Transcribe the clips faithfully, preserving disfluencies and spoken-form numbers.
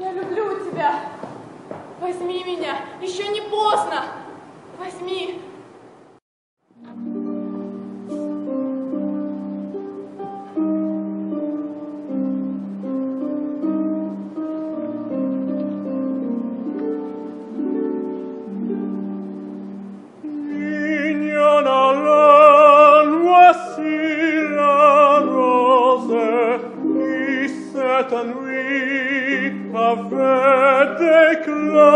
Я люблю тебя. Возьми меня. Еще не поздно. Возьми. Thank you.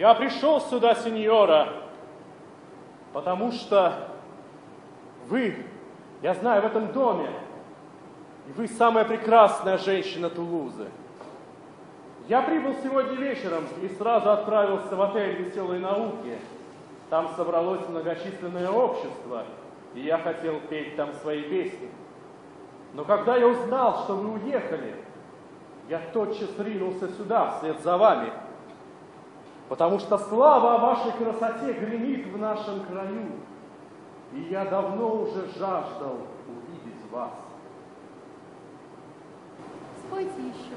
Я пришел сюда, сеньора, потому что вы, я знаю, в этом доме, и вы самая прекрасная женщина Тулузы. Я прибыл сегодня вечером и сразу отправился в отель «Веселые науки». Там собралось многочисленное общество, и я хотел петь там свои песни. Но когда я узнал, что вы уехали, я тотчас ринулся сюда, вслед за вами, потому что слава о вашей красоте гремит в нашем краю, и я давно уже жаждал увидеть вас. Спойте еще.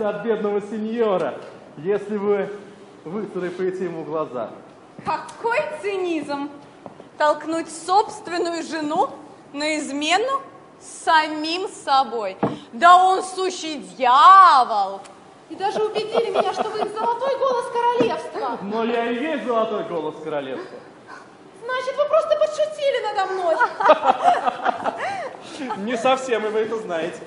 От бедного сеньора, если вы выцарапаете ему глаза. Какой цинизм! Толкнуть собственную жену на измену самим собой. Да он сущий дьявол! И даже убедили меня, что вы золотой голос королевства. Но я и есть золотой голос королевства. Значит, вы просто подшутили надо мной. Не совсем, и вы это знаете.